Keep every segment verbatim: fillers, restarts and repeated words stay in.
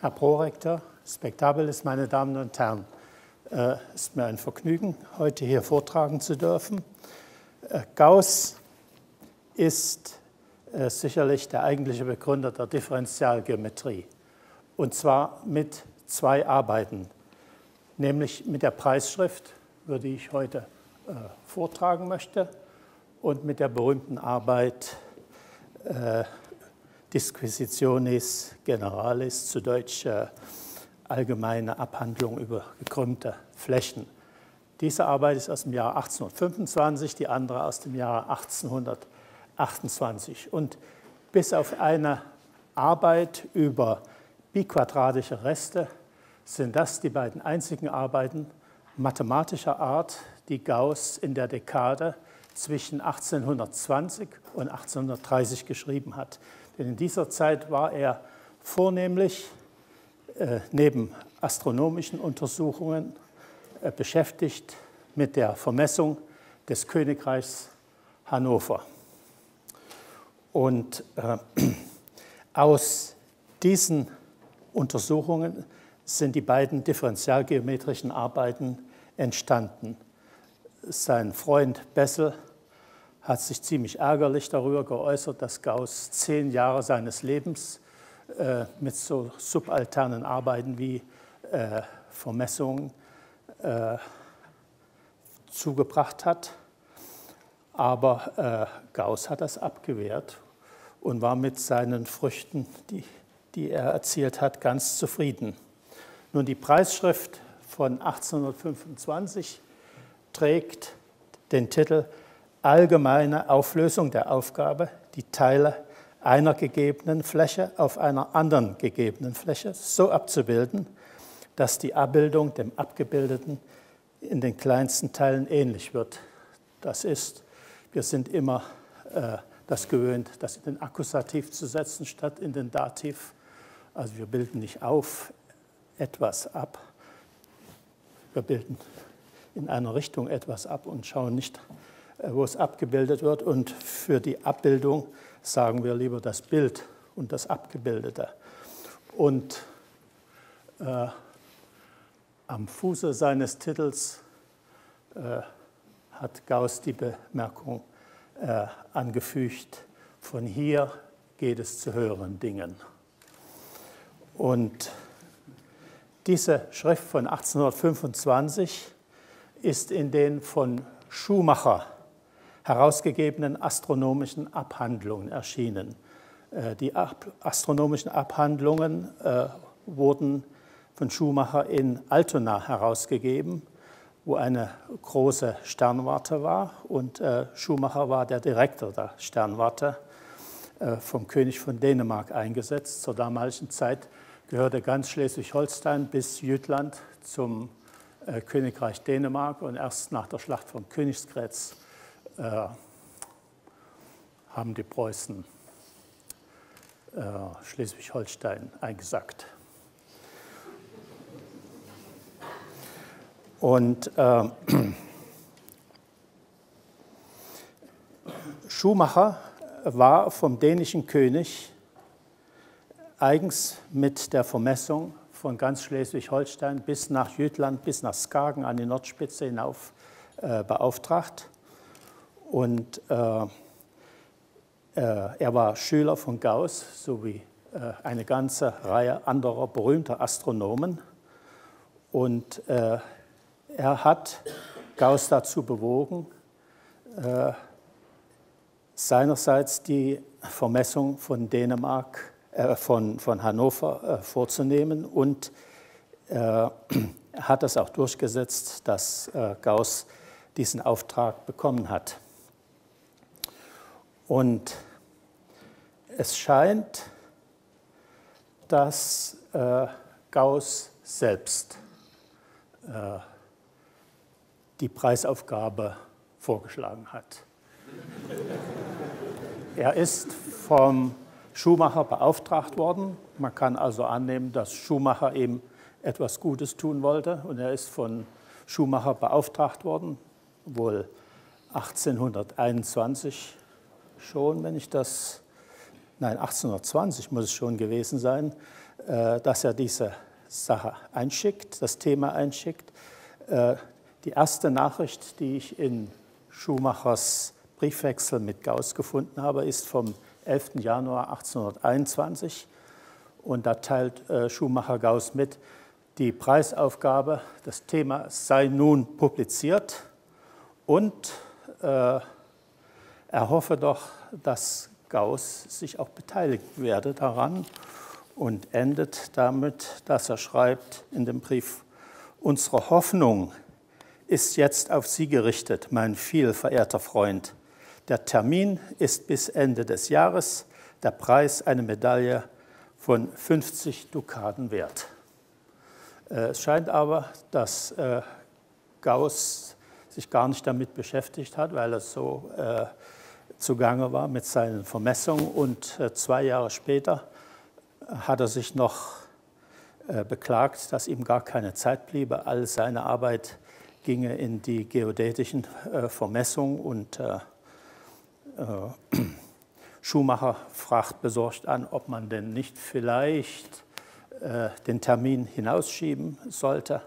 Herr Prorektor, Spektables, meine Damen und Herren, äh, ist mir ein Vergnügen, heute hier vortragen zu dürfen. Äh, Gauß ist äh, sicherlich der eigentliche Begründer der Differentialgeometrie, und zwar mit zwei Arbeiten, nämlich mit der Preisschrift, über die ich heute äh, vortragen möchte, und mit der berühmten Arbeit äh, Disquisitiones Generalis, zu Deutsch äh, allgemeine Abhandlung über gekrümmte Flächen. Diese Arbeit ist aus dem Jahr achtzehnhundertfünfundzwanzig, die andere aus dem Jahr achtzehnhundertachtundzwanzig. Und bis auf eine Arbeit über biquadratische Reste sind das die beiden einzigen Arbeiten mathematischer Art, die Gauß in der Dekade zwischen achtzehnhundertzwanzig und achtzehnhundertdreißig geschrieben hat. Denn in dieser Zeit war er vornehmlich äh, neben astronomischen Untersuchungen äh, beschäftigt mit der Vermessung des Königreichs Hannover. Und äh, aus diesen Untersuchungen sind die beiden differentialgeometrischen Arbeiten entstanden. Sein Freund Bessel hat sich ziemlich ärgerlich darüber geäußert, dass Gauß zehn Jahre seines Lebens äh, mit so subalternen Arbeiten wie äh, Vermessungen äh, zugebracht hat. Aber äh, Gauß hat das abgewehrt und war mit seinen Früchten, die, die er erzielt hat, ganz zufrieden. Nun, die Preisschrift von achtzehnhundertfünfundzwanzig trägt den Titel Allgemeine Auflösung der Aufgabe, die Teile einer gegebenen Fläche auf einer anderen gegebenen Fläche so abzubilden, dass die Abbildung dem Abgebildeten in den kleinsten Teilen ähnlich wird. Das ist, wir sind immer äh, das gewöhnt, das in den Akkusativ zu setzen statt in den Dativ. Also wir bilden nicht auf etwas ab, wir bilden in einer Richtung etwas ab und schauen nicht, wo es abgebildet wird. Und für die Abbildung sagen wir lieber das Bild und das Abgebildete. Und äh, am Fuße seines Titels äh, hat Gauß die Bemerkung äh, angefügt, von hier geht es zu höheren Dingen. Und diese Schrift von achtzehnhundertfünfundzwanzig ist in den von Schumacher herausgegebenen astronomischen Abhandlungen erschienen. Die astronomischen Abhandlungen wurden von Schumacher in Altona herausgegeben, wo eine große Sternwarte war, und Schumacher war der Direktor der Sternwarte, vom König von Dänemark eingesetzt. Zur damaligen Zeit gehörte ganz Schleswig-Holstein bis Jütland zum Königreich Dänemark, und erst nach der Schlacht von Königgrätz äh, haben die Preußen äh, Schleswig-Holstein eingesackt. Und äh, Schumacher war vom dänischen König eigens mit der Vermessung von ganz Schleswig-Holstein bis nach Jütland, bis nach Skagen an die Nordspitze hinauf äh, beauftragt. Und äh, äh, er war Schüler von Gauß, sowie äh, eine ganze Reihe anderer berühmter Astronomen. Und äh, er hat Gauß dazu bewogen, äh, seinerseits die Vermessung von Dänemark Von, von Hannover äh, vorzunehmen, und äh, hat das auch durchgesetzt, dass äh, Gauß diesen Auftrag bekommen hat. Und es scheint, dass äh, Gauß selbst äh, die Preisaufgabe vorgeschlagen hat. Er ist vom Schumacher beauftragt worden. Man kann also annehmen, dass Schumacher eben etwas Gutes tun wollte, und er ist von Schumacher beauftragt worden, wohl achtzehnhunderteinundzwanzig schon, wenn ich das, nein, achtzehnhundertzwanzig muss es schon gewesen sein, dass er diese Sache einschickt, das Thema einschickt. Die erste Nachricht, die ich in Schumachers Briefwechsel mit Gauß gefunden habe, ist vom elften Januar achtzehnhunderteinundzwanzig. Und da teilt Schumacher Gauß mit, die Preisaufgabe, das Thema sei nun publiziert und äh, er hoffe doch, dass Gauß sich auch beteiligen werde daran, und endet damit, dass er schreibt in dem Brief: Unsere Hoffnung ist jetzt auf Sie gerichtet, mein viel verehrter Freund. Der Termin ist bis Ende des Jahres, der Preis eine Medaille von fünfzig Dukaten wert. Es scheint aber, dass Gauß sich gar nicht damit beschäftigt hat, weil er so zugange war mit seinen Vermessungen, und zwei Jahre später hat er sich noch beklagt, dass ihm gar keine Zeit bliebe. All seine Arbeit ginge in die geodätischen Vermessungen, und Schumacher fragt besorgt an, ob man denn nicht vielleicht den Termin hinausschieben sollte.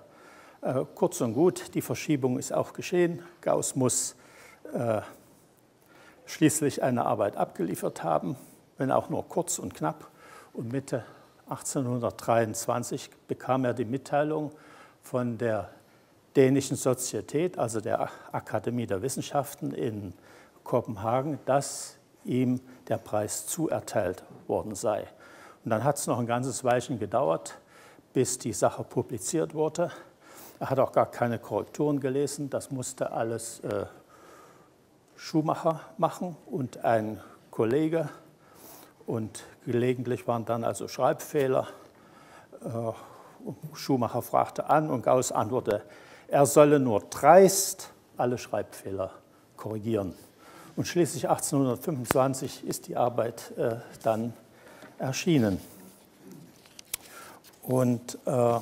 Kurz und gut, die Verschiebung ist auch geschehen. Gauß muss schließlich eine Arbeit abgeliefert haben, wenn auch nur kurz und knapp. Und Mitte achtzehnhundertdreiundzwanzig bekam er die Mitteilung von der dänischen Sozietät, also der Akademie der Wissenschaften in Kopenhagen, dass ihm der Preis zuerteilt worden sei. Und dann hat es noch ein ganzes Weilchen gedauert, bis die Sache publiziert wurde. Er hat auch gar keine Korrekturen gelesen, das musste alles äh, Schumacher machen und ein Kollege. Und gelegentlich waren dann also Schreibfehler. Schumacher fragte an und Gauß antwortete, er solle nur dreist alle Schreibfehler korrigieren. Und schließlich achtzehnhundertfünfundzwanzig ist die Arbeit äh, dann erschienen. Und äh,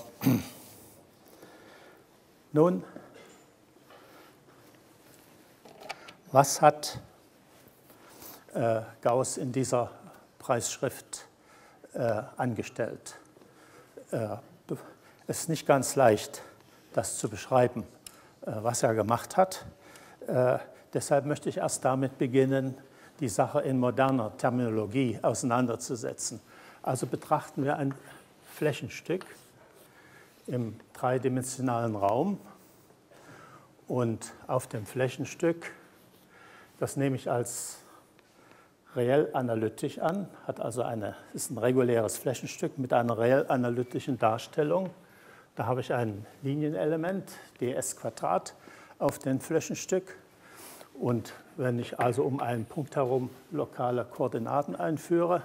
nun, was hat äh, Gauß in dieser Preisschrift äh, angestellt? Äh, es ist nicht ganz leicht, das zu beschreiben, äh, was er gemacht hat. Äh, Deshalb möchte ich erst damit beginnen, die Sache in moderner Terminologie auseinanderzusetzen. Also betrachten wir ein Flächenstück im dreidimensionalen Raum, und auf dem Flächenstück, das nehme ich als reell analytisch an, hat also eine, ist ein reguläres Flächenstück mit einer reell analytischen Darstellung. Da habe ich ein Linienelement, ds Quadrat, auf dem Flächenstück. Und wenn ich also um einen Punkt herum lokale Koordinaten einführe,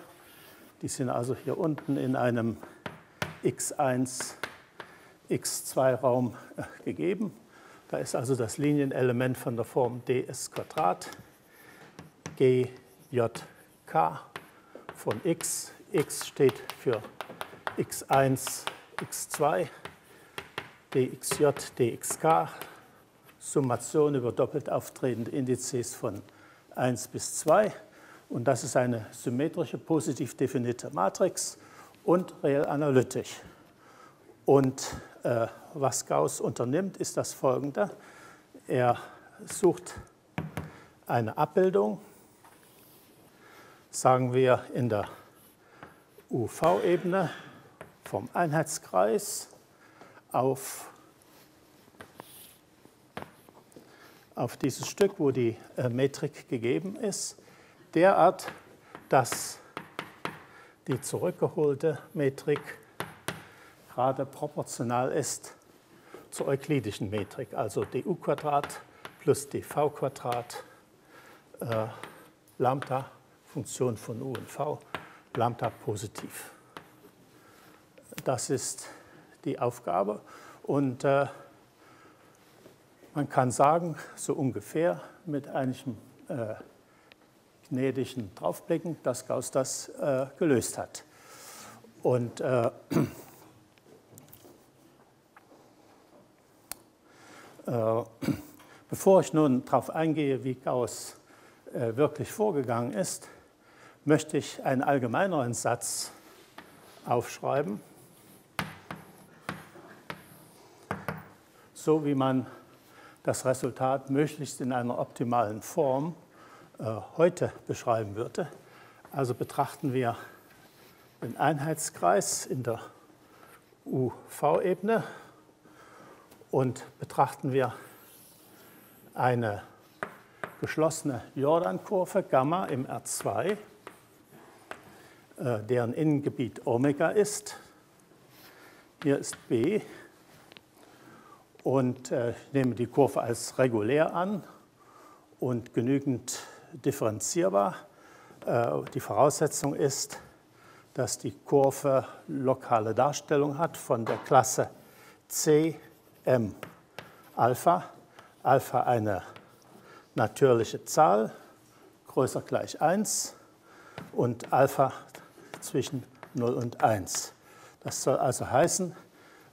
die sind also hier unten in einem x eins, x zwei Raum gegeben. Da ist also das Linienelement von der Form ds Quadrat, g, j, k von x. x steht für x eins, x zwei, dxj, dxk. Summation über doppelt auftretende Indizes von eins bis zwei. Und das ist eine symmetrische, positiv definierte Matrix und reell analytisch. Und äh, was Gauß unternimmt, ist das Folgende. Er sucht eine Abbildung, sagen wir in der U V-Ebene vom Einheitskreis auf auf dieses Stück, wo die äh, Metrik gegeben ist, derart, dass die zurückgeholte Metrik gerade proportional ist zur euklidischen Metrik, also du Quadrat plus dv Quadrat, äh, Lambda, Funktion von u und v, Lambda positiv. Das ist die Aufgabe, und äh, man kann sagen, so ungefähr mit einem äh, gnädigen Draufblicken, dass Gauß das äh, gelöst hat. Und äh, äh, bevor ich nun darauf eingehe, wie Gauß äh, wirklich vorgegangen ist, möchte ich einen allgemeineren Satz aufschreiben, so wie man das Resultat möglichst in einer optimalen Form äh, heute beschreiben würde. Also betrachten wir den Einheitskreis in der U V-Ebene und betrachten wir eine geschlossene Jordan-Kurve Gamma im R zwei, äh, deren Innengebiet Omega ist. Hier ist B. Und äh, ich nehme die Kurve als regulär an und genügend differenzierbar. Äh, die Voraussetzung ist, dass die Kurve lokale Darstellung hat von der Klasse C M Alpha. Alpha eine natürliche Zahl, größer gleich eins, und Alpha zwischen null und eins. Das soll also heißen,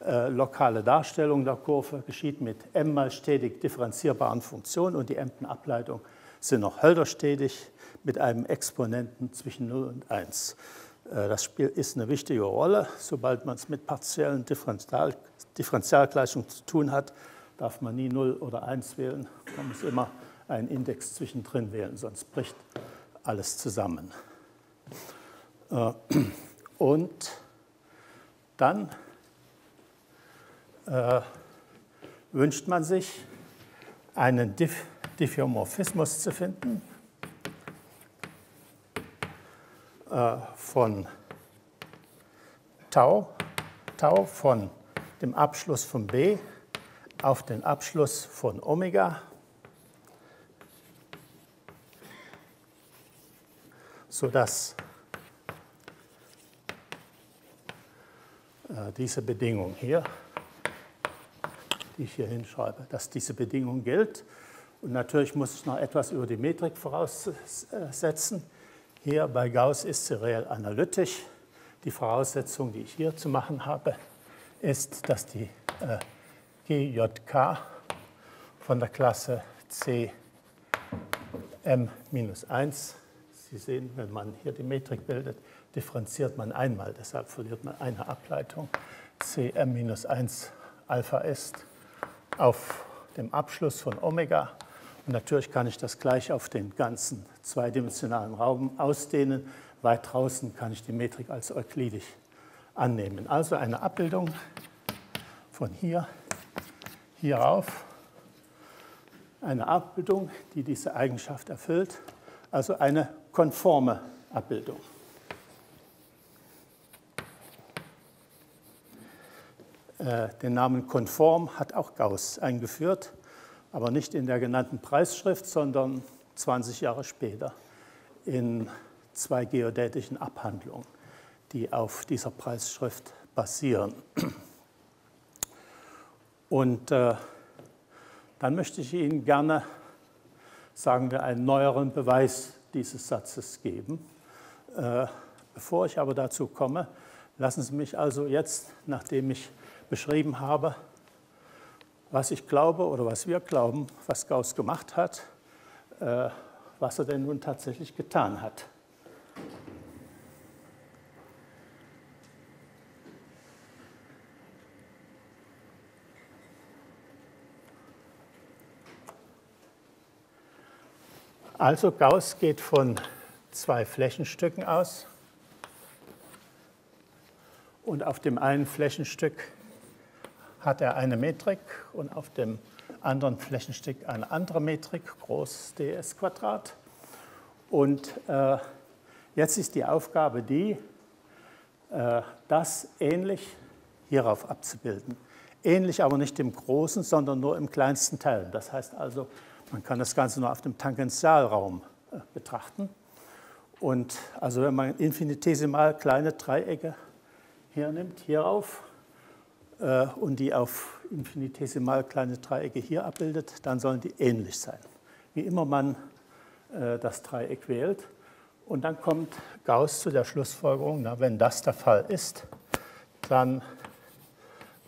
äh, lokale Darstellung der Kurve geschieht mit m mal stetig differenzierbaren Funktionen, und die mten Ableitungen sind noch hölderstetig mit einem Exponenten zwischen null und eins. Äh, das Spiel ist eine wichtige Rolle. Sobald man es mit partiellen Differential Differentialgleichungen zu tun hat, darf man nie null oder eins wählen. Man muss immer einen Index zwischendrin wählen, sonst bricht alles zusammen. Und dann äh, wünscht man sich, einen Dif Diffeomorphismus zu finden äh, von Tau, Tau von dem Abschluss von B auf den Abschluss von Omega, sodass äh, diese Bedingung hier, die ich hier hinschreibe, dass diese Bedingung gilt. Und natürlich muss ich noch etwas über die Metrik voraussetzen. Hier bei Gauss ist sie reell analytisch. Die Voraussetzung, die ich hier zu machen habe, ist, dass die äh, G J K von der Klasse C M minus eins, Sie sehen, wenn man hier die Metrik bildet, differenziert man einmal, deshalb verliert man eine Ableitung, C M minus eins Alpha ist auf dem Abschluss von Omega. Und natürlich kann ich das gleich auf den ganzen zweidimensionalen Raum ausdehnen. Weit draußen kann ich die Metrik als euklidisch annehmen. Also eine Abbildung von hier hierauf, eine Abbildung, die diese Eigenschaft erfüllt, also eine konforme Abbildung. Äh, den Namen konform hat auch Gauss eingeführt, aber nicht in der genannten Preisschrift, sondern zwanzig Jahre später in zwei geodätischen Abhandlungen, die auf dieser Preisschrift basieren. Und äh, dann möchte ich Ihnen gerne, sagen wir, einen neueren Beweis dieses Satzes geben. Äh, bevor ich aber dazu komme, lassen Sie mich also jetzt, nachdem ich beschrieben habe, was ich glaube oder was wir glauben, was Gauss gemacht hat, äh, was er denn nun tatsächlich getan hat. Also Gauss geht von zwei Flächenstücken aus, und auf dem einen Flächenstück hat er eine Metrik und auf dem anderen Flächenstück eine andere Metrik, groß ds Quadrat. Und äh, jetzt ist die Aufgabe die, äh, das ähnlich hierauf abzubilden. Ähnlich aber nicht im großen, sondern nur im kleinsten Teil. Das heißt also, man kann das Ganze nur auf dem Tangentialraum äh, betrachten. Und also wenn man infinitesimal kleine Dreiecke hernimmt, hierauf, äh, und die auf infinitesimal kleine Dreiecke hier abbildet, dann sollen die ähnlich sein. Wie immer man äh, das Dreieck wählt. Und dann kommt Gauss zu der Schlussfolgerung, na, wenn das der Fall ist, dann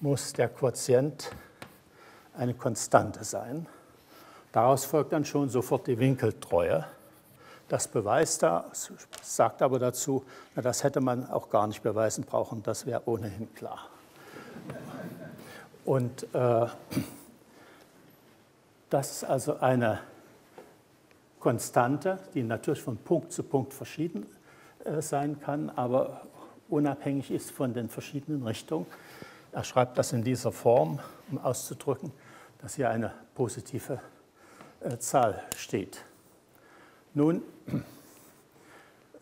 muss der Quotient eine Konstante sein. Daraus folgt dann schon sofort die Winkeltreue. Das beweist er, sagt aber dazu, na, das hätte man auch gar nicht beweisen brauchen, das wäre ohnehin klar. Und äh, das ist also eine Konstante, die natürlich von Punkt zu Punkt verschieden äh, sein kann, aber unabhängig ist von den verschiedenen Richtungen. Er schreibt das in dieser Form, um auszudrücken, dass hier eine positive äh, Zahl steht. Nun,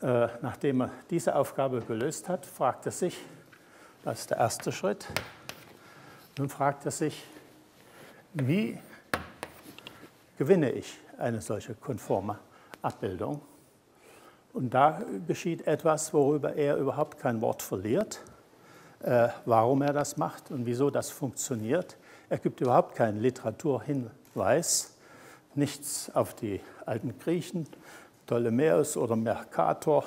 äh, nachdem er diese Aufgabe gelöst hat, fragt er sich, das ist der erste Schritt, nun fragt er sich, wie gewinne ich eine solche konforme Abbildung? Und da geschieht etwas, worüber er überhaupt kein Wort verliert, äh, warum er das macht und wieso das funktioniert. Er gibt überhaupt keinen Literaturhinweis, nichts auf die alten Griechen, Ptolemäus oder Mercator,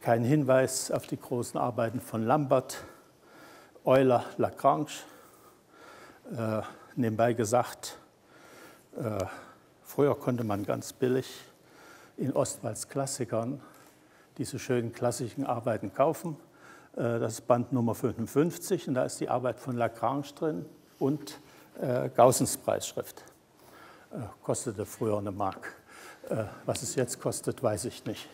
kein Hinweis auf die großen Arbeiten von Lambert, Euler, Lagrange. Äh, nebenbei gesagt, äh, früher konnte man ganz billig in Ostwalds Klassikern diese schönen klassischen Arbeiten kaufen. Äh, das ist Band Nummer fünfundfünfzig und da ist die Arbeit von Lagrange drin und äh, Gaußens Preisschrift. Kostete früher eine Mark. Was es jetzt kostet, weiß ich nicht.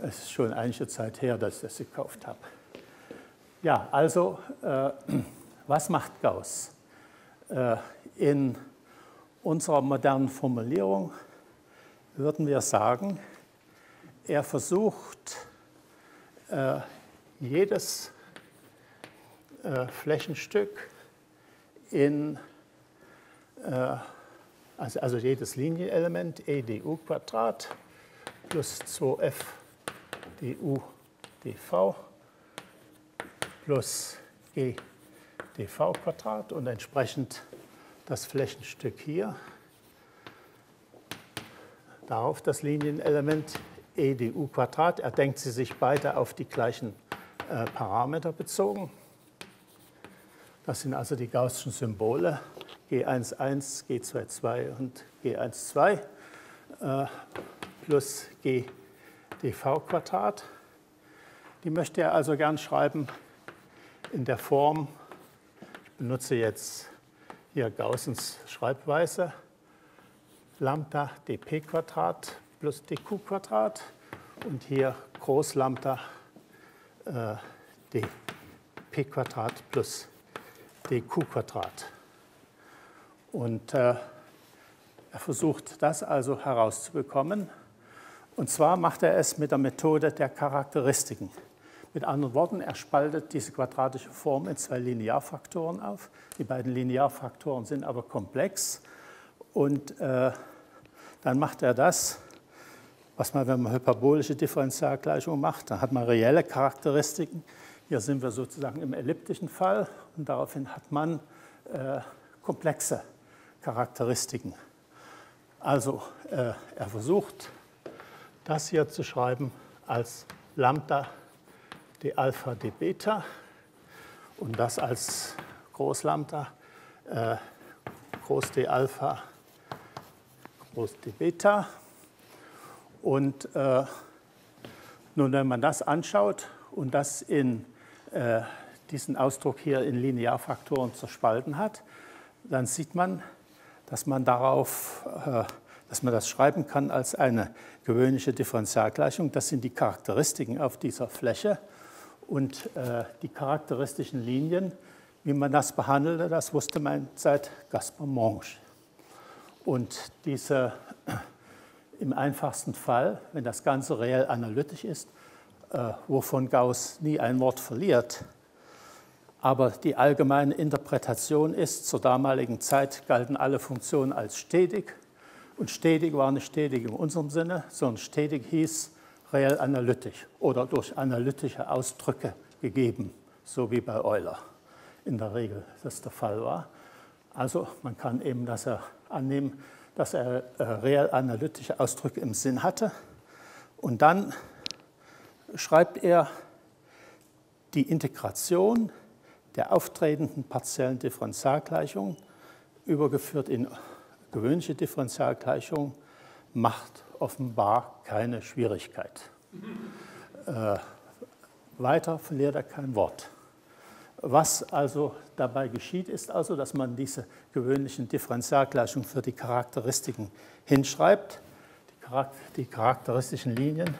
Es ist schon einige Zeit her, dass ich das gekauft habe. Ja, also, äh, was macht Gauss? Äh, in unserer modernen Formulierung würden wir sagen, er versucht, äh, jedes äh, Flächenstück in äh, Also, also jedes Linienelement, e du Quadrat plus zwei f du dv plus e dv Quadrat und entsprechend das Flächenstück hier, darauf das Linienelement e du Quadrat. Er denkt sie sich beide auf die gleichen äh, Parameter bezogen. Das sind also die gaußschen Symbole. G eins eins, G zwei zwei und G eins zwei äh, plus G dv Quadrat. Die möchte er also gern schreiben in der Form, ich benutze jetzt hier Gaußens Schreibweise, Lambda dp Quadrat plus dq Quadrat und hier Groß Lambda äh, dp Quadrat plus dq Quadrat. Und äh, er versucht, das also herauszubekommen. Und zwar macht er es mit der Methode der Charakteristiken. Mit anderen Worten, er spaltet diese quadratische Form in zwei Linearfaktoren auf. Die beiden Linearfaktoren sind aber komplex. Und äh, dann macht er das, was man, wenn man hyperbolische Differentialgleichungen macht, dann hat man reelle Charakteristiken. Hier sind wir sozusagen im elliptischen Fall. Und daraufhin hat man äh, komplexe Charakteristiken. Also äh, er versucht, das hier zu schreiben als Lambda d Alpha d Beta und das als Groß Lambda, äh, Groß d Alpha, Groß d Beta. Und äh, nun, wenn man das anschaut und das in äh, diesen Ausdruck hier in Linearfaktoren zerspalten hat, dann sieht man, dass man darauf, äh, dass man das schreiben kann als eine gewöhnliche Differentialgleichung. Das sind die Charakteristiken auf dieser Fläche und äh, die charakteristischen Linien, wie man das behandelte, das wusste man seit Gaspard Monge. Und diese, im einfachsten Fall, wenn das Ganze reell analytisch ist, äh, wovon Gauss nie ein Wort verliert, aber die allgemeine Interpretation ist, zur damaligen Zeit galten alle Funktionen als stetig. Und stetig war nicht stetig in unserem Sinne, sondern stetig hieß reell analytisch oder durch analytische Ausdrücke gegeben, so wie bei Euler in der Regel das der Fall war. Also man kann eben dass er annehmen, dass er reell analytische Ausdrücke im Sinn hatte. Und dann schreibt er die Integration der auftretenden partiellen Differentialgleichung, übergeführt in gewöhnliche Differentialgleichung, macht offenbar keine Schwierigkeit. Äh, weiter verliert er kein Wort. Was also dabei geschieht, ist also, dass man diese gewöhnlichen Differentialgleichungen für die Charakteristiken hinschreibt. Die, Charak die charakteristischen Linien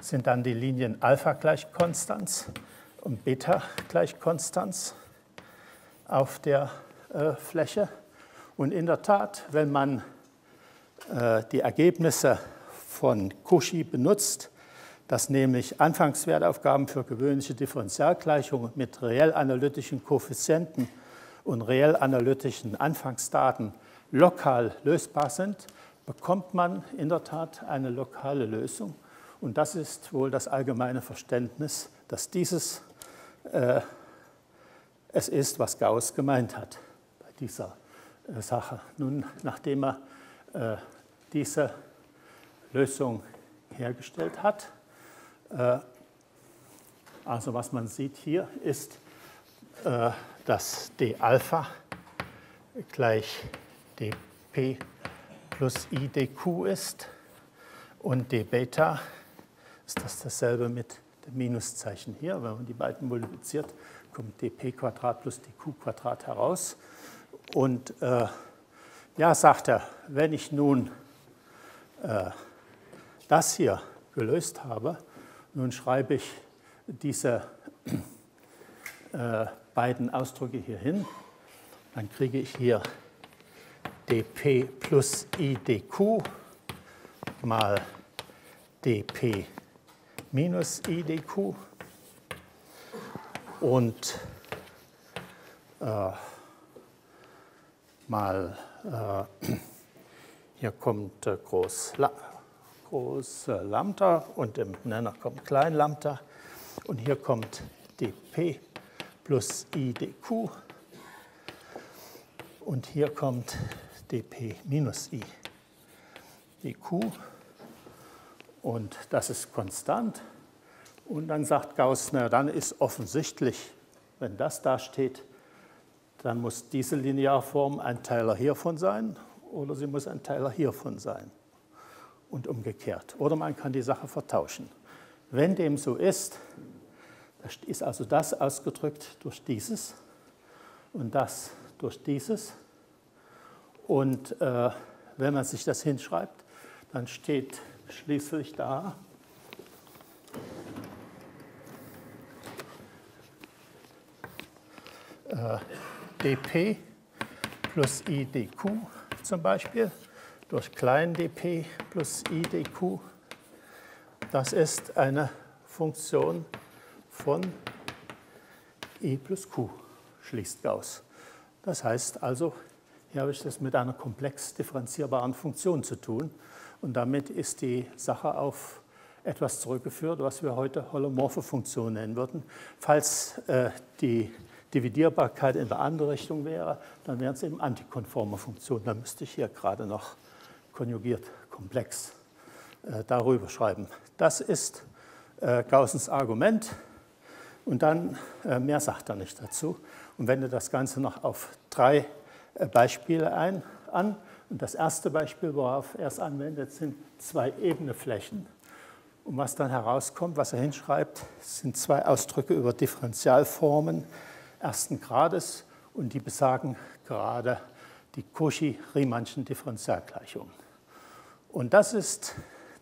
sind dann die Linien Alpha gleich Konstanz und Beta gleich Konstanz auf der äh, Fläche. Und in der Tat, wenn man äh, die Ergebnisse von Cauchy benutzt, dass nämlich Anfangswertaufgaben für gewöhnliche Differentialgleichungen mit reell analytischen Koeffizienten und reell analytischen Anfangsdaten lokal lösbar sind, bekommt man in der Tat eine lokale Lösung. Und das ist wohl das allgemeine Verständnis, dass dieses äh, es ist, was Gauß gemeint hat bei dieser äh, Sache. Nun, nachdem er äh, diese Lösung hergestellt hat, also was man sieht hier ist, dass d-Alpha gleich dp plus i dq ist und d-Beta ist das dasselbe mit dem Minuszeichen hier. Wenn man die beiden multipliziert, kommt dp² plus dq² heraus. Und äh, ja, sagt er, wenn ich nun äh, das hier gelöst habe, nun schreibe ich diese äh, beiden Ausdrücke hier hin. Dann kriege ich hier dp plus i dq mal dp minus i dq. Und äh, mal, äh, hier kommt äh, groß La. Groß Lambda und im Nenner kommt klein Lambda und hier kommt dp plus i dq und hier kommt dp minus i dq und das ist konstant. Und dann sagt Gauß, na dann ist offensichtlich, wenn das da steht, dann muss diese Linearform ein Teiler hiervon sein oder sie muss ein Teiler hiervon sein. Und umgekehrt. Oder man kann die Sache vertauschen. Wenn dem so ist, ist also das ausgedrückt durch dieses und das durch dieses. Und äh, wenn man sich das hinschreibt, dann steht schließlich da, äh, dp plus i dq zum Beispiel. Durch klein dp plus i dq, das ist eine Funktion von i plus q, schließt Gauß. Das heißt also, hier habe ich es mit einer komplex differenzierbaren Funktion zu tun und damit ist die Sache auf etwas zurückgeführt, was wir heute holomorphe Funktion nennen würden. Falls äh, die Dividierbarkeit in der andere Richtung wäre, dann wären es eben antikonforme Funktionen, dann müsste ich hier gerade noch konjugiert komplex äh, darüber schreiben. Das ist äh, Gaußens Argument und dann äh, mehr sagt er nicht dazu und wendet das Ganze noch auf drei äh, Beispiele ein, an. Und das erste Beispiel, worauf er es anwendet, sind zwei ebene Flächen. Und was dann herauskommt, was er hinschreibt, sind zwei Ausdrücke über Differentialformen ersten Grades und die besagen gerade die Cauchy-Riemannschen Differentialgleichungen. Und das ist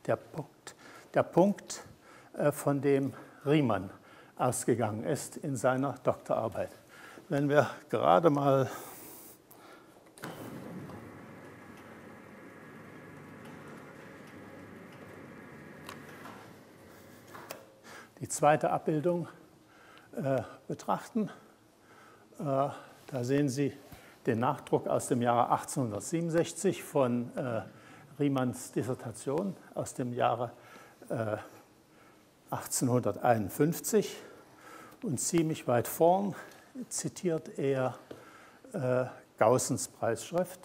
der Punkt, der Punkt, von dem Riemann ausgegangen ist in seiner Doktorarbeit. Wenn wir gerade mal die zweite Abbildung äh, betrachten, äh, da sehen Sie den Nachdruck aus dem Jahre achtzehnhundertsiebenundsechzig von äh, Riemanns Dissertation aus dem Jahre äh, achtzehnhunderteinundfünfzig. Und ziemlich weit vorn zitiert er äh, Gaußens Preisschrift.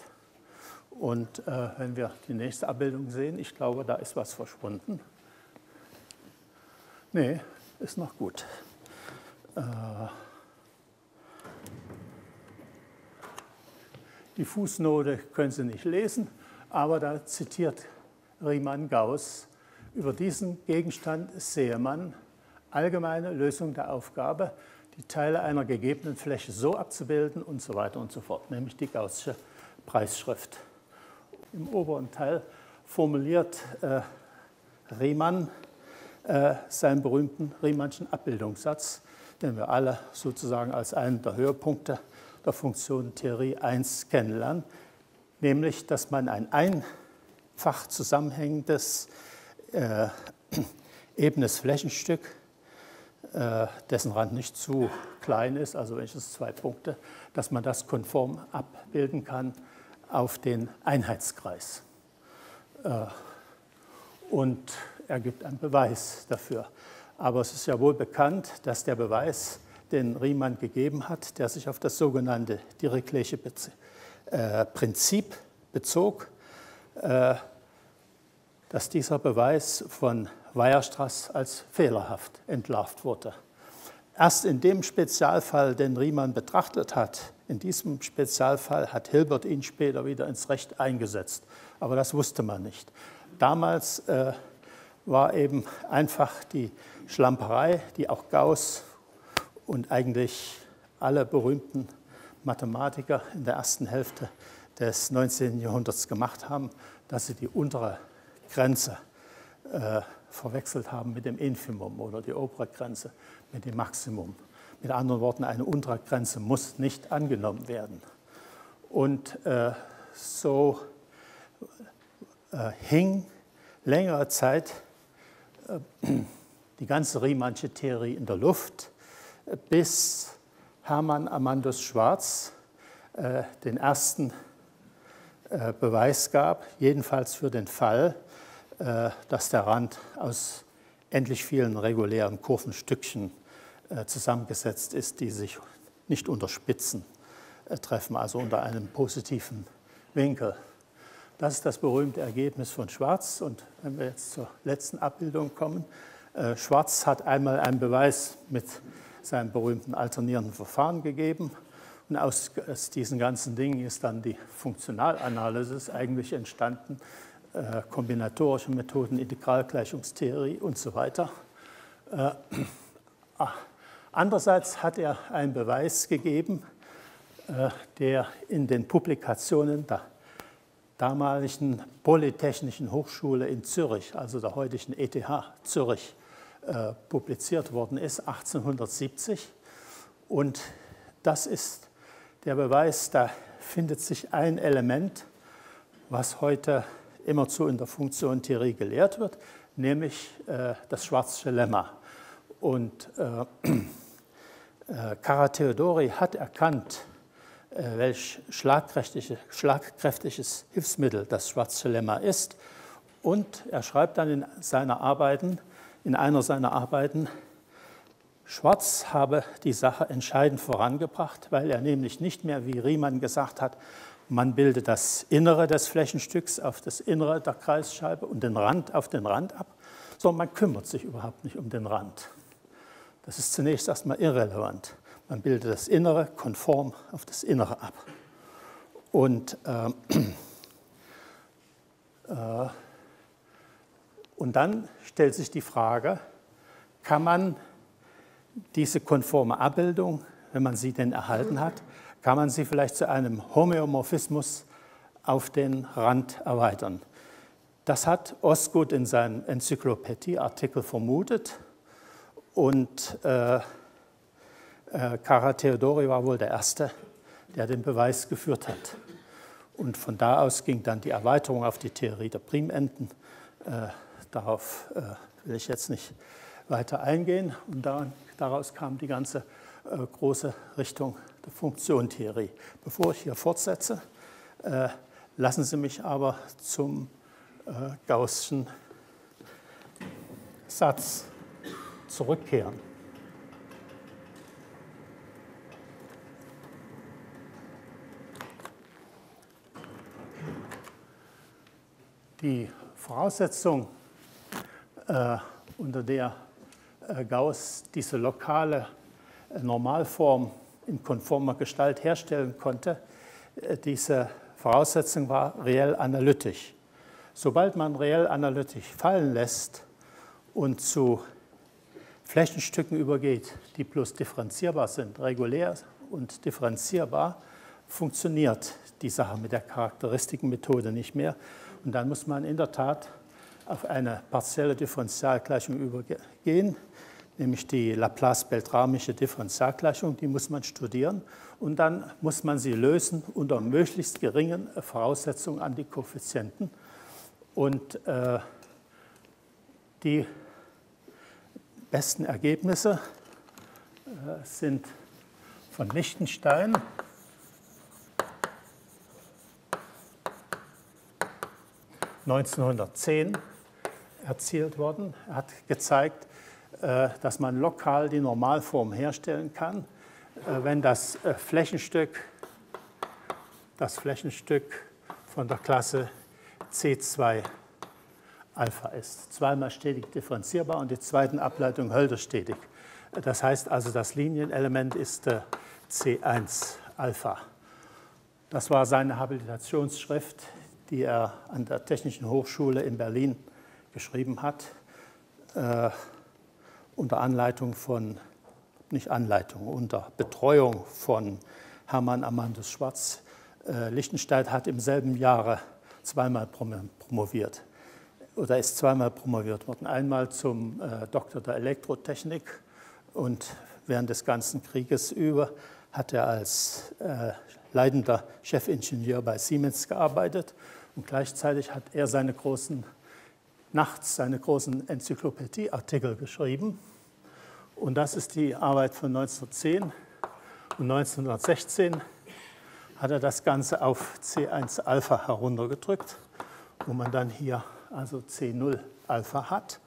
Und äh, wenn wir die nächste Abbildung sehen, ich glaube, da ist was verschwunden. Nee, ist noch gut. Äh, Die Fußnote können Sie nicht lesen, aber da zitiert Riemann-Gauß. Über diesen Gegenstand sehe man allgemeine Lösung der Aufgabe, die Teile einer gegebenen Fläche so abzubilden und so weiter und so fort, nämlich die gaußsche Preisschrift. Im oberen Teil formuliert äh, Riemann äh, seinen berühmten Riemannschen Abbildungssatz, den wir alle sozusagen als einen der Höhepunkte der Funktionentheorie eins kennenlernen, nämlich, dass man ein einfach zusammenhängendes äh, ebenes Flächenstück, äh, dessen Rand nicht zu klein ist, also wenigstens zwei Punkte, dass man das konform abbilden kann auf den Einheitskreis. Äh, und er gibt einen Beweis dafür. Aber es ist ja wohl bekannt, dass der Beweis, den Riemann gegeben hat, der sich auf das sogenannte Dirichletische Bez äh, Prinzip bezog, äh, dass dieser Beweis von Weierstrass als fehlerhaft entlarvt wurde. Erst in dem Spezialfall, den Riemann betrachtet hat, in diesem Spezialfall hat Hilbert ihn später wieder ins Recht eingesetzt. Aber das wusste man nicht. Damals äh, war eben einfach die Schlamperei, die auch Gauss und eigentlich alle berühmten Mathematiker in der ersten Hälfte des neunzehnten Jahrhunderts gemacht haben, dass sie die untere Grenze äh, verwechselt haben mit dem Infimum oder die obere Grenze mit dem Maximum. Mit anderen Worten, eine untere Grenze muss nicht angenommen werden. Und äh, so äh, hing längere Zeit äh, die ganze Riemannsche Theorie in der Luft, bis Hermann Amandus Schwarz äh, den ersten äh, Beweis gab, jedenfalls für den Fall, äh, dass der Rand aus endlich vielen regulären Kurvenstückchen äh, zusammengesetzt ist, die sich nicht unter Spitzen äh, treffen, also unter einem positiven Winkel. Das ist das berühmte Ergebnis von Schwarz. Und wenn wir jetzt zur letzten Abbildung kommen, äh, Schwarz hat einmal einen Beweis mit seinem berühmten alternierenden Verfahren gegeben. Und aus diesen ganzen Dingen ist dann die Funktionalanalyse eigentlich entstanden, äh, kombinatorische Methoden, Integralgleichungstheorie und so weiter. Äh, ach, andererseits hat er einen Beweis gegeben, äh, der in den Publikationen der damaligen Polytechnischen Hochschule in Zürich, also der heutigen E T H Zürich, Äh, publiziert worden ist, achtzehnhundertsiebzig. Und das ist der Beweis, da findet sich ein Element, was heute immerzu in der Funktionentheorie gelehrt wird, nämlich äh, das Schwarzsche Lemma. Und äh, äh, Kara-Theodori hat erkannt, äh, welch schlagkräftige, schlagkräftiges Hilfsmittel das Schwarzsche Lemma ist. Und er schreibt dann in seiner Arbeiten, In einer seiner Arbeiten, Schwarz habe die Sache entscheidend vorangebracht, weil er nämlich nicht mehr, wie Riemann gesagt hat, man bildet das Innere des Flächenstücks auf das Innere der Kreisscheibe und den Rand auf den Rand ab, sondern man kümmert sich überhaupt nicht um den Rand. Das ist zunächst erstmal irrelevant. Man bildet das Innere konform auf das Innere ab. Und ähm, äh, Und dann stellt sich die Frage, kann man diese konforme Abbildung, wenn man sie denn erhalten hat, kann man sie vielleicht zu einem Homöomorphismus auf den Rand erweitern? Das hat Osgood in seinem Enzyklopädie-Artikel vermutet und äh, äh, Kara-Theodori war wohl der Erste, der den Beweis geführt hat. Und von da aus ging dann die Erweiterung auf die Theorie der Primenden. Äh, Darauf äh, will ich jetzt nicht weiter eingehen. Und daran, daraus kam die ganze äh, große Richtung der Funktionentheorie. Bevor ich hier fortsetze, äh, lassen Sie mich aber zum äh, Gaußschen Satz zurückkehren. Die Voraussetzung, Äh, unter der äh, Gauß diese lokale äh, Normalform in konformer Gestalt herstellen konnte, äh, diese Voraussetzung war reell analytisch. Sobald man reell analytisch fallen lässt und zu Flächenstücken übergeht, die bloß differenzierbar sind, regulär und differenzierbar, funktioniert die Sache mit der Charakteristikenmethode nicht mehr. Und dann muss man in der Tat auf eine partielle Differentialgleichung übergehen, nämlich die Laplace-Beltramische Differentialgleichung, die muss man studieren und dann muss man sie lösen unter möglichst geringen Voraussetzungen an die Koeffizienten. Und äh, die besten Ergebnisse äh, sind von Lichtenstein. neunzehnhundertzehn erzielt worden. Er hat gezeigt, dass man lokal die Normalform herstellen kann, wenn das Flächenstück, das Flächenstück von der Klasse C zwei Alpha ist. Zweimal stetig differenzierbar und die zweite Ableitung Hölderstetig. Das heißt also, das Linienelement ist C eins Alpha. Das war seine Habilitationsschrift, die er an der Technischen Hochschule in Berlin geschrieben hat, äh, unter Anleitung von, nicht Anleitung, unter Betreuung von Hermann Amandus Schwarz. Äh, Lichtenstein hat im selben Jahre zweimal prom promoviert, oder ist zweimal promoviert worden. Einmal zum äh, Doktor der Elektrotechnik und während des ganzen Krieges über hat er als äh, leitender Chefingenieur bei Siemens gearbeitet. Und gleichzeitig hat er seine großen, nachts seine großen Enzyklopädieartikel geschrieben. Und das ist die Arbeit von neunzehnhundertzehn. Und neunzehnhundertsechzehn hat er das Ganze auf C eins Alpha heruntergedrückt, wo man dann hier also C null Alpha hat.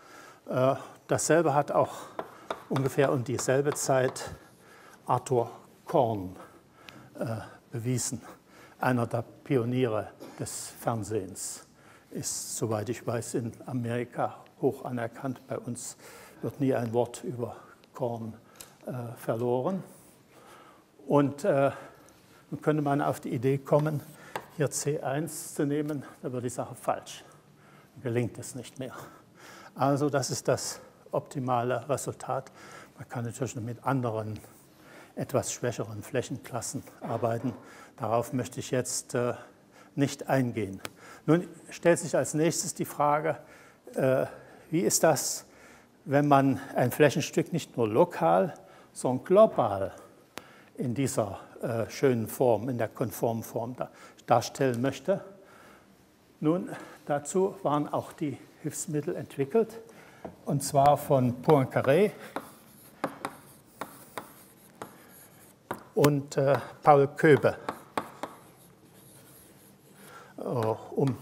Äh, dasselbe hat auch ungefähr um dieselbe Zeit Arthur Korn äh, bewiesen. Einer der Pioniere des Fernsehens, ist, soweit ich weiß, in Amerika hoch anerkannt. Bei uns wird nie ein Wort über Korn äh, verloren. Und äh, dann könnte man auf die Idee kommen, hier C eins zu nehmen, da wird die Sache falsch. Dann gelingt es nicht mehr. Also das ist das optimale Resultat. Man kann natürlich noch mit anderen etwas schwächeren Flächenklassen arbeiten. Darauf möchte ich jetzt äh, nicht eingehen. Nun stellt sich als nächstes die Frage, äh, wie ist das, wenn man ein Flächenstück nicht nur lokal, sondern global in dieser äh, schönen Form, in der konformen Form da, darstellen möchte. Nun, dazu waren auch die Hilfsmittel entwickelt, und zwar von Poincaré und äh, Paul Köbe äh, um,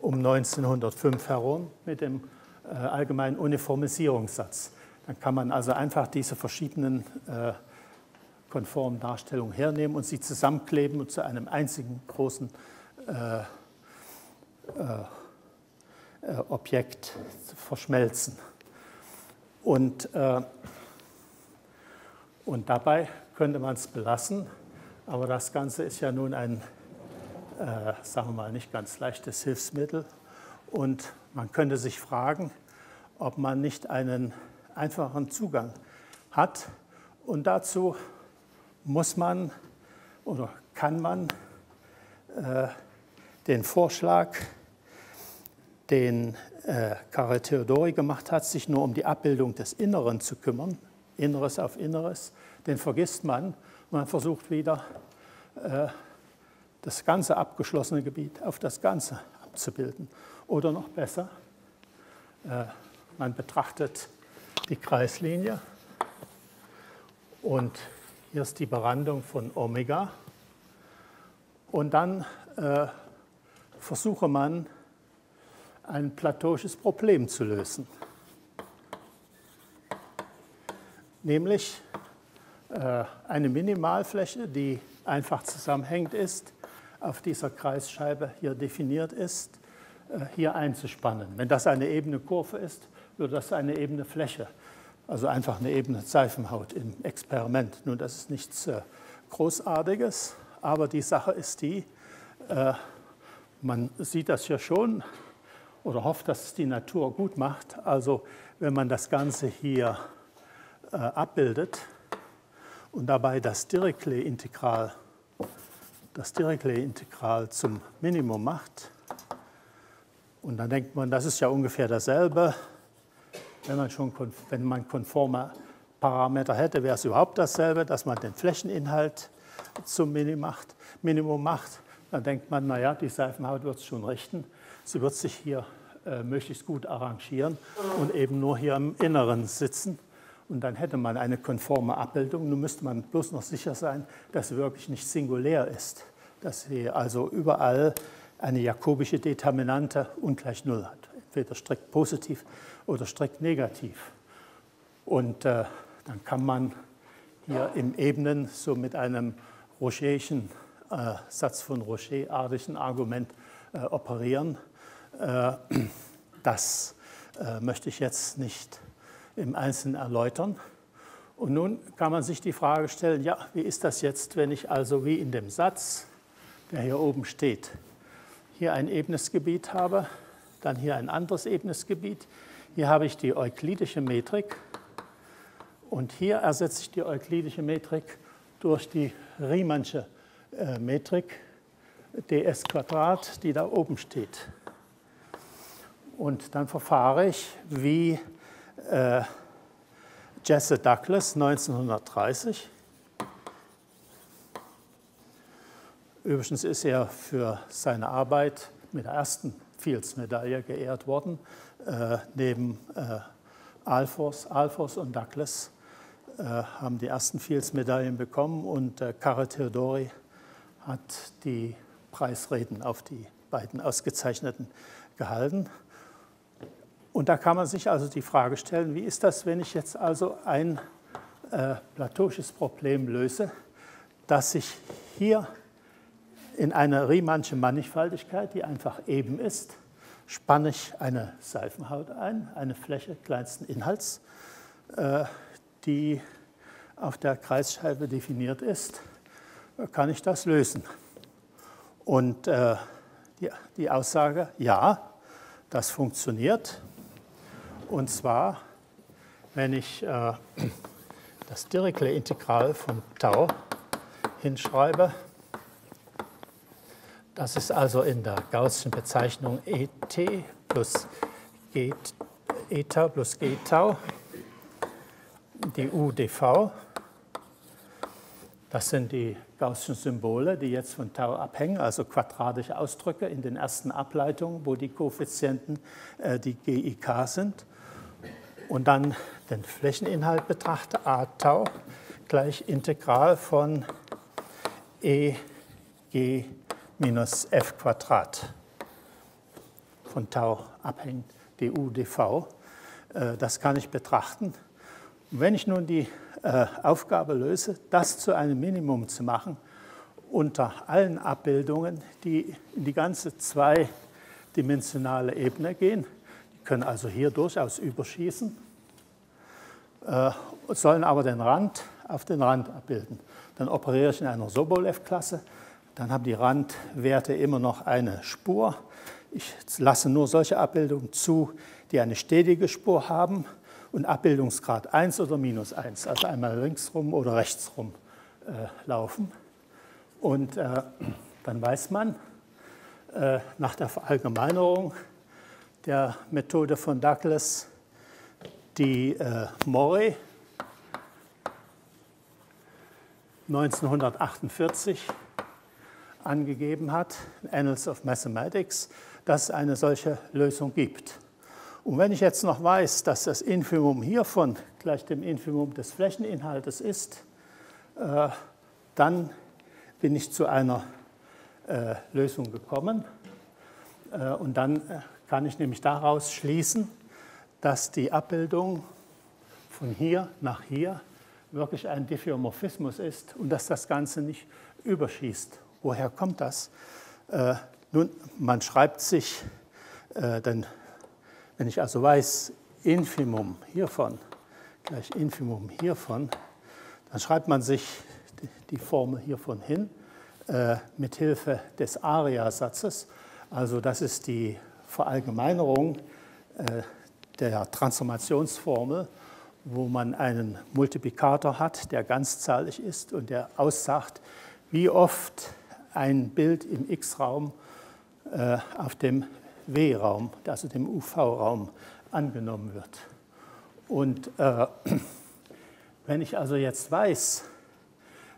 um neunzehnhundertfünf herum mit dem äh, allgemeinen Uniformisierungssatz. Dann kann man also einfach diese verschiedenen äh, konformen Darstellungen hernehmen und sie zusammenkleben und zu einem einzigen großen äh, äh, äh, Objekt verschmelzen. Und, äh, und dabei könnte man es belassen, aber das Ganze ist ja nun ein, äh, sagen wir mal, nicht ganz leichtes Hilfsmittel. Und man könnte sich fragen, ob man nicht einen einfachen Zugang hat. Und dazu muss man oder kann man äh, den Vorschlag, den äh, Carel Theodori gemacht hat, sich nur um die Abbildung des Inneren zu kümmern, Inneres auf Inneres, den vergisst man und man versucht wieder, äh, das ganze abgeschlossene Gebiet auf das Ganze abzubilden. Oder noch besser, äh, man betrachtet die Kreislinie und hier ist die Berandung von Omega und dann äh, versuche man, ein platoisches Problem zu lösen. Nämlich eine Minimalfläche, die einfach zusammenhängend ist, auf dieser Kreisscheibe hier definiert ist, hier einzuspannen. Wenn das eine ebene Kurve ist, wird das eine ebene Fläche, also einfach eine ebene Seifenhaut im Experiment. Nun, das ist nichts Großartiges, aber die Sache ist die, man sieht das hier schon, oder hofft, dass es die Natur gut macht. Also wenn man das Ganze hier äh, abbildet und dabei das Dirichlet-Integral, das Dirichlet-Integral zum Minimum macht, und dann denkt man, das ist ja ungefähr dasselbe. Wenn man schon wenn man konforme Parameter hätte, wäre es überhaupt dasselbe, dass man den Flächeninhalt zum Minimum macht. Dann denkt man, naja, die Seifenhaut wird es schon richten. Sie wird sich hier äh, möglichst gut arrangieren und eben nur hier im Inneren sitzen. Und dann hätte man eine konforme Abbildung. Nun müsste man bloß noch sicher sein, dass sie wirklich nicht singulär ist. Dass sie also überall eine jakobische Determinante ungleich null hat. Entweder strikt positiv oder strikt negativ. Und äh, dann kann man hier im Ebenen so mit einem Rocher'schen äh, Satz von Rocher-artigen Argument äh, operieren. Äh, das äh, möchte ich jetzt nicht im Einzelnen erläutern. Und nun kann man sich die Frage stellen, ja, wie ist das jetzt, wenn ich also wie in dem Satz, der hier oben steht, hier ein ebenes Gebiet habe, dann hier ein anderes ebenes Gebiet. Hier habe ich die euklidische Metrik und hier ersetze ich die euklidische Metrik durch die Riemannsche äh, Metrik ds Quadrat, die da oben steht. Und dann verfahre ich wie äh, Jesse Douglas neunzehnhundertdreißig. Übrigens ist er für seine Arbeit mit der ersten Fields-Medaille geehrt worden, äh, neben äh, Alfors. Alfors und Douglas äh, haben die ersten Fields-Medaillen bekommen und äh, Cara Teodori hat die Preisreden auf die beiden Ausgezeichneten gehalten. Und da kann man sich also die Frage stellen, wie ist das, wenn ich jetzt also ein äh, platoisches Problem löse, dass ich hier in einer Riemannsche Mannigfaltigkeit, die einfach eben ist, spanne ich eine Seifenhaut ein, eine Fläche kleinsten Inhalts, die auf der Kreisscheibe definiert ist, kann ich das lösen. Und die Aussage, ja, das funktioniert. Und zwar, wenn ich das Dirichlet-Integral von Tau hinschreibe. Das ist also in der gaußschen Bezeichnung Et plus G, Eta plus G Tau, du dV. Das sind die gaußschen Symbole, die jetzt von Tau abhängen, also quadratische Ausdrücke in den ersten Ableitungen, wo die Koeffizienten äh, die G I K sind. Und dann den Flächeninhalt betrachte, A Tau gleich Integral von E G minus f Quadrat, von Tau abhängend du dv. Das kann ich betrachten. Und wenn ich nun die Aufgabe löse, das zu einem Minimum zu machen, unter allen Abbildungen, die in die ganze zweidimensionale Ebene gehen, die können also hier durchaus überschießen, sollen aber den Rand auf den Rand abbilden. Dann operiere ich in einer Sobolev-Klasse. Dann haben die Randwerte immer noch eine Spur. Ich lasse nur solche Abbildungen zu, die eine stetige Spur haben und Abbildungsgrad eins oder minus eins, also einmal linksrum oder rechtsrum äh, laufen. Und äh, dann weiß man, äh, nach der Verallgemeinerung der Methode von Douglas, die äh, Morey neunzehnhundertachtundvierzig angegeben hat, Annals of Mathematics, dass es eine solche Lösung gibt. Und wenn ich jetzt noch weiß, dass das Infimum hiervon gleich dem Infimum des Flächeninhaltes ist, äh, dann bin ich zu einer äh, Lösung gekommen. Äh, und dann äh, kann ich nämlich daraus schließen, dass die Abbildung von hier nach hier wirklich ein Diffeomorphismus ist und dass das Ganze nicht überschießt. Woher kommt das? Äh, nun, man schreibt sich, äh, denn wenn ich also weiß, Infimum hiervon gleich Infimum hiervon, dann schreibt man sich die, die Formel hiervon hin äh, mit Hilfe des Aria-Satzes. Also das ist die Verallgemeinerung äh, der Transformationsformel, wo man einen Multiplikator hat, der ganzzahlig ist und der aussagt, wie oft ein Bild im X-Raum äh, auf dem W-Raum, also dem U V-Raum, angenommen wird. Und äh, wenn ich also jetzt weiß,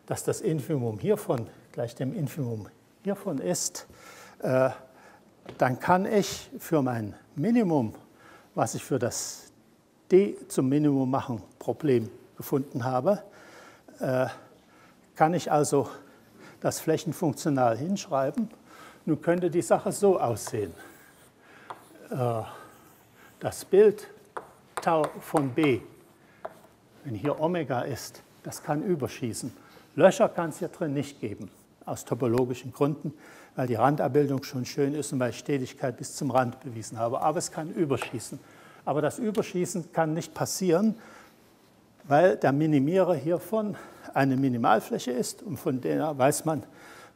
dass das Infimum hiervon gleich dem Infimum hiervon ist, äh, dann kann ich für mein Minimum, was ich für das D zum Minimum machen Problem gefunden habe, äh, kann ich also das flächenfunktional hinschreiben. Nun könnte die Sache so aussehen. Äh, das Bild Tau von B, wenn hier Omega ist, das kann überschießen. Löcher kann es hier drin nicht geben, aus topologischen Gründen, weil die Randabbildung schon schön ist und weil ich Stetigkeit bis zum Rand bewiesen habe. Aber es kann überschießen. Aber das Überschießen kann nicht passieren, weil der Minimierer hiervon eine Minimalfläche ist und von der weiß man,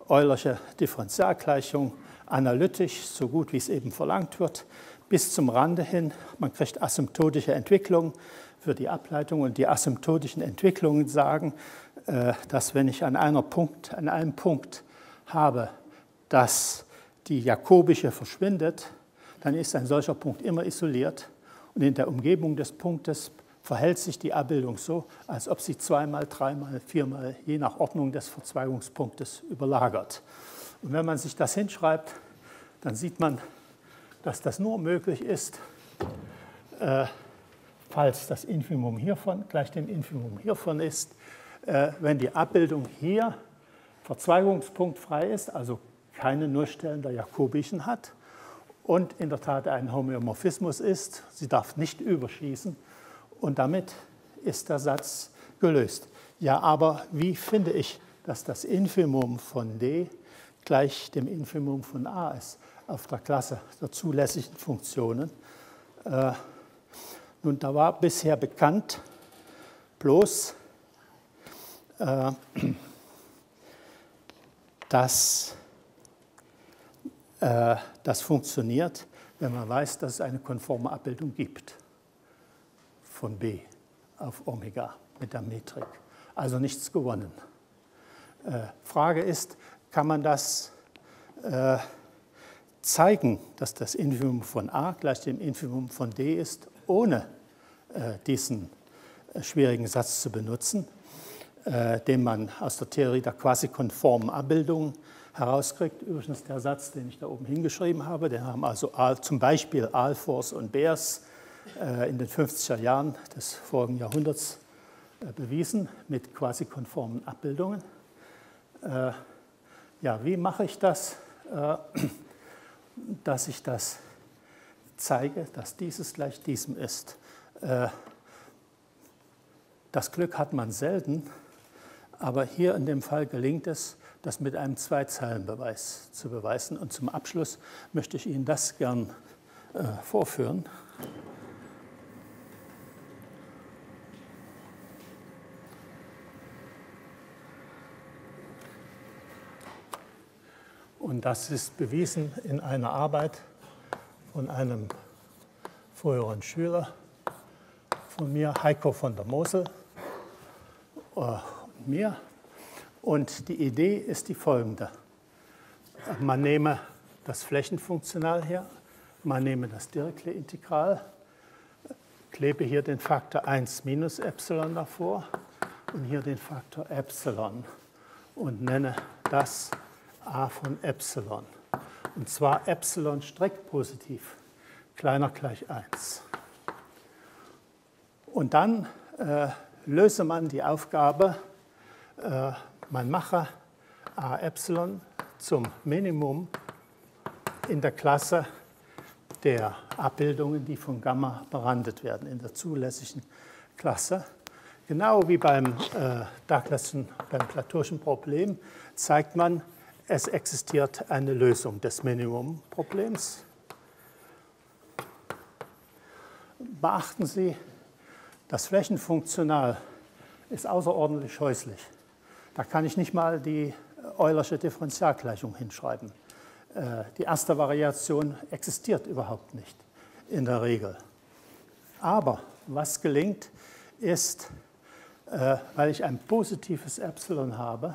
Eulersche Differentialgleichung analytisch, so gut wie es eben verlangt wird, bis zum Rande hin. Man kriegt asymptotische Entwicklungen für die Ableitung und die asymptotischen Entwicklungen sagen, dass wenn ich an, einer Punkt, an einem Punkt habe, dass die Jakobische verschwindet, dann ist ein solcher Punkt immer isoliert und in der Umgebung des Punktes verhält sich die Abbildung so, als ob sie zweimal, dreimal, viermal, je nach Ordnung des Verzweigungspunktes überlagert. Und wenn man sich das hinschreibt, dann sieht man, dass das nur möglich ist, äh, falls das Infimum hiervon gleich dem Infimum hiervon ist, wenn die Abbildung hier verzweigungspunktfrei ist, also keine Nullstellen der Jakobischen hat und in der Tat ein Homöomorphismus ist, sie darf nicht überschießen und damit ist der Satz gelöst. Ja, aber wie finde ich, dass das Infimum von D gleich dem Infimum von A ist auf der Klasse der zulässigen Funktionen? Äh, nun, da war bisher bekannt, bloß dass äh, das funktioniert, wenn man weiß, dass es eine konforme Abbildung gibt von B auf Omega mit der Metrik. Also nichts gewonnen. Äh, Frage ist, kann man das äh, zeigen, dass das Infimum von A gleich dem Infimum von D ist, ohne äh, diesen äh, schwierigen Satz zu benutzen? Den man aus der Theorie der quasi konformen Abbildung herauskriegt. Übrigens der Satz, den ich da oben hingeschrieben habe, den haben also zum Beispiel Alfors und Beers in den fünfziger Jahren des vorigen Jahrhunderts bewiesen mit quasi konformen Abbildungen. Ja, wie mache ich das, dass ich das zeige, dass dieses gleich diesem ist? Das Glück hat man selten. Aber hier in dem Fall gelingt es, das mit einem Zweizeilenbeweis zu beweisen. Und zum Abschluss möchte ich Ihnen das gern äh, vorführen. Und das ist bewiesen in einer Arbeit von einem früheren Schüler von mir, Heiko von der Mosel. Äh, mir. Und die Idee ist die folgende. Man nehme das Flächenfunktional her, man nehme das Dirichlet-Integral, klebe hier den Faktor eins minus Epsilon davor und hier den Faktor Epsilon und nenne das A von Epsilon. Und zwar Epsilon strikt positiv, kleiner gleich eins. Und dann äh, löse man die Aufgabe, man mache A Epsilon zum Minimum in der Klasse der Abbildungen, die von Gamma berandet werden, in der zulässigen Klasse. Genau wie beim äh, Douglas'schen, beim Plato'schen Problem zeigt man, es existiert eine Lösung des Minimumproblems. Beachten Sie, das Flächenfunktional ist außerordentlich häuslich. Da kann ich nicht mal die Eulersche Differentialgleichung hinschreiben. Die erste Variation existiert überhaupt nicht in der Regel. Aber was gelingt, ist, weil ich ein positives Epsilon habe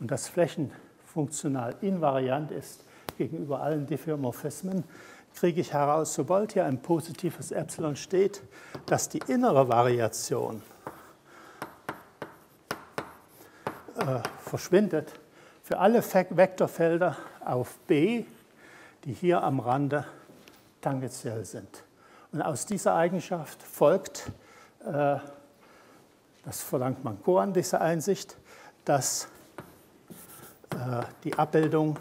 und das flächenfunktional invariant ist gegenüber allen Diffeomorphismen, kriege ich heraus, sobald hier ein positives Epsilon steht, dass die innere Variation äh, verschwindet für alle Vektorfelder auf B, die hier am Rande tangentiell sind. Und aus dieser Eigenschaft folgt, äh, das verlangt Manco an dieser Einsicht, dass äh, die Abbildung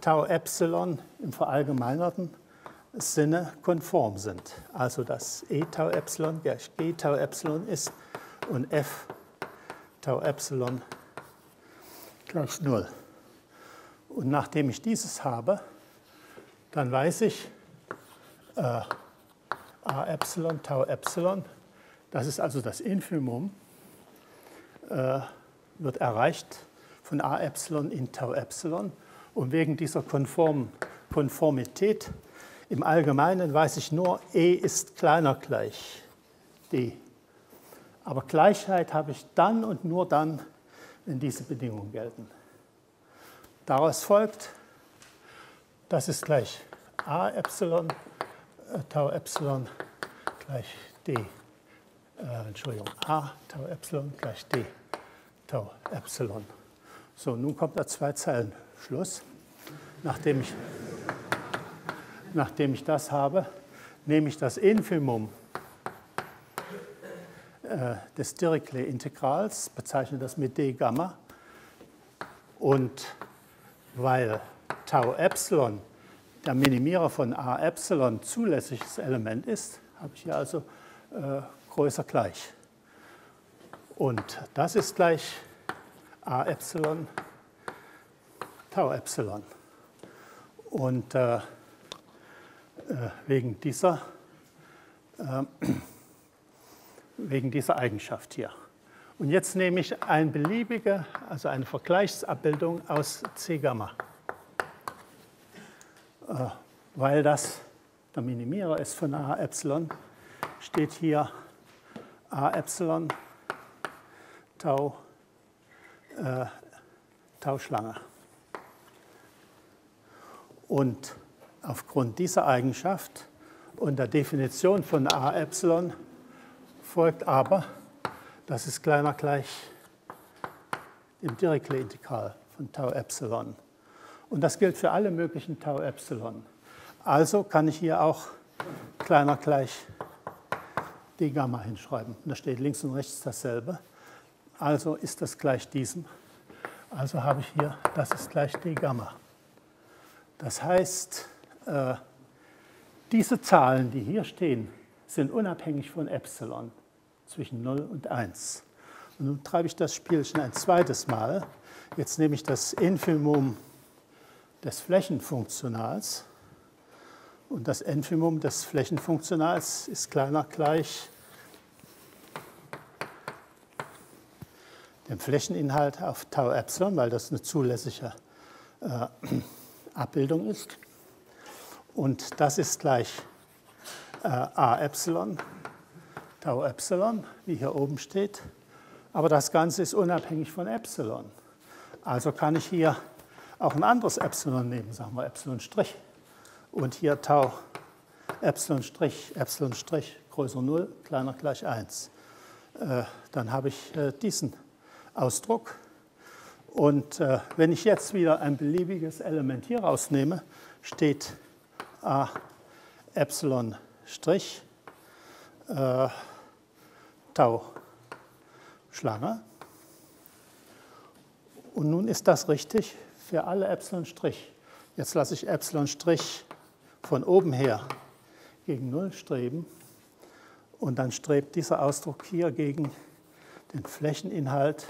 Tau Epsilon im verallgemeinerten Sinne konform sind. Also dass E Tau Epsilon gleich G Tau Epsilon ist und F Tau Epsilon gleich null. Und nachdem ich dieses habe, dann weiß ich, äh, A Epsilon Tau Epsilon, das ist also das Infimum, äh, wird erreicht von A Epsilon in Tau Epsilon. Und wegen dieser konformen Konformität im Allgemeinen weiß ich nur, E ist kleiner gleich D. Aber Gleichheit habe ich dann und nur dann, wenn diese Bedingungen gelten. Daraus folgt, das ist gleich A Epsilon, äh, Tau Epsilon gleich D. Äh, Entschuldigung, A Tau Epsilon gleich D Tau Epsilon. So, nun kommt da zwei Zeilen. Schluss. Nachdem ich, nachdem ich das habe, nehme ich das Infimum äh, des Dirichlet-Integrals, bezeichne das mit d Gamma. Und weil Tau Epsilon der Minimierer von A Epsilon zulässiges Element ist, habe ich hier also äh, größer gleich. Und das ist gleich A Epsilon Tau Epsilon. Und äh, wegen, dieser, äh, wegen dieser Eigenschaft hier. Und jetzt nehme ich eine beliebige, also eine Vergleichsabbildung aus C Gamma, äh, weil das der Minimierer ist von A Epsilon, steht hier A Epsilon Tau, äh, Tau Schlange. Und aufgrund dieser Eigenschaft und der Definition von A Epsilon folgt aber, dass es kleiner gleich dem Dirichlet-Integral von Tau Epsilon. Und das gilt für alle möglichen Tau Epsilon. Also kann ich hier auch kleiner gleich d Gamma hinschreiben. Und da steht links und rechts dasselbe. Also ist das gleich diesem. Also habe ich hier, das ist gleich d Gamma. Das heißt, diese Zahlen, die hier stehen, sind unabhängig von Epsilon, zwischen null und eins. Und nun treibe ich das Spielchen ein zweites Mal. Jetzt nehme ich das Infimum des Flächenfunktionals. Und das Infimum des Flächenfunktionals ist kleiner gleich dem Flächeninhalt auf Tau Epsilon, weil das eine zulässige äh, Abbildung ist. Und das ist gleich äh, A Epsilon, Tau Epsilon, wie hier oben steht. Aber das Ganze ist unabhängig von Epsilon. Also kann ich hier auch ein anderes Epsilon nehmen, sagen wir Epsilon Strich. Und hier Tau Epsilon Strich, Epsilon Strich größer null, kleiner gleich eins. Äh, dann habe ich äh, diesen Ausdruck. Und äh, wenn ich jetzt wieder ein beliebiges Element hier rausnehme, steht A Epsilon Strich äh, Tau Schlange. Und nun ist das richtig für alle Epsilon Strich. Jetzt lasse ich Epsilon Strich von oben her gegen null streben. Und dann strebt dieser Ausdruck hier gegen den Flächeninhalt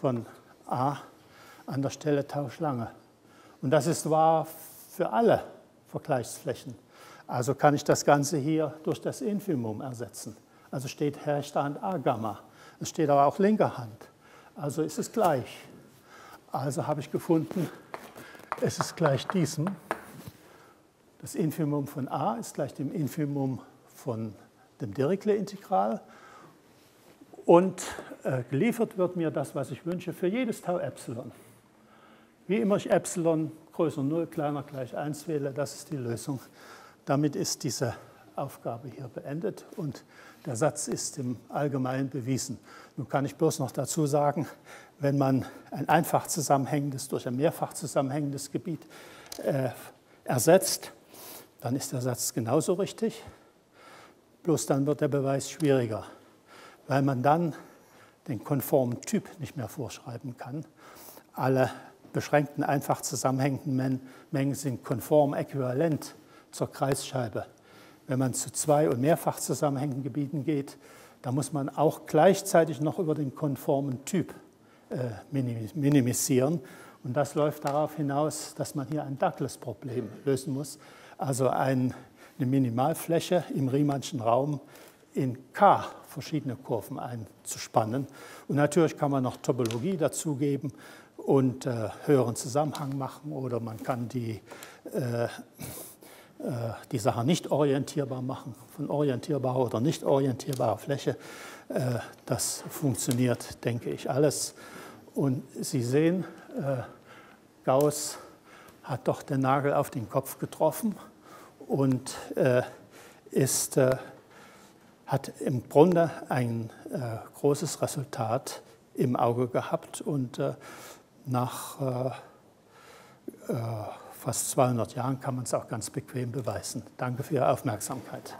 von A an der Stelle Tau Schlange. Und das ist wahr für alle Vergleichsflächen. Also kann ich das Ganze hier durch das Infimum ersetzen. Also steht rechte Hand A Gamma. Es steht aber auch linke Hand. Also ist es gleich. Also habe ich gefunden, S ist gleich diesem. Das Infimum von A ist gleich dem Infimum von dem Dirichlet-Integral. Und äh, geliefert wird mir das, was ich wünsche, für jedes Tau Epsilon. Wie immer ich Epsilon größer null, kleiner gleich eins wähle, das ist die Lösung. Damit ist diese Aufgabe hier beendet und der Satz ist im Allgemeinen bewiesen. Nun kann ich bloß noch dazu sagen, wenn man ein einfach zusammenhängendes durch ein mehrfach zusammenhängendes Gebiet äh, ersetzt, dann ist der Satz genauso richtig, bloß dann wird der Beweis schwieriger, weil man dann den konformen Typ nicht mehr vorschreiben kann. Alle beschränkten einfach zusammenhängenden Mengen sind konform äquivalent zur Kreisscheibe. Wenn man zu zwei- und mehrfach zusammenhängenden Gebieten geht, da muss man auch gleichzeitig noch über den konformen Typ äh, minimisieren. Und das läuft darauf hinaus, dass man hier ein Douglas-Problem lösen muss, also ein, eine Minimalfläche im Riemannschen Raum in K verschiedene Kurven einzuspannen. Und natürlich kann man noch Topologie dazugeben und äh, höheren Zusammenhang machen oder man kann die, äh, äh, die Sache nicht orientierbar machen, von orientierbarer oder nicht orientierbarer Fläche. Äh, das funktioniert, denke ich, alles. Und Sie sehen, äh, Gauss hat doch den Nagel auf den Kopf getroffen und äh, ist... Äh, hat im Grunde ein äh, großes Resultat im Auge gehabt und äh, nach äh, äh, fast zweihundert Jahren kann man es auch ganz bequem beweisen. Danke für Ihre Aufmerksamkeit.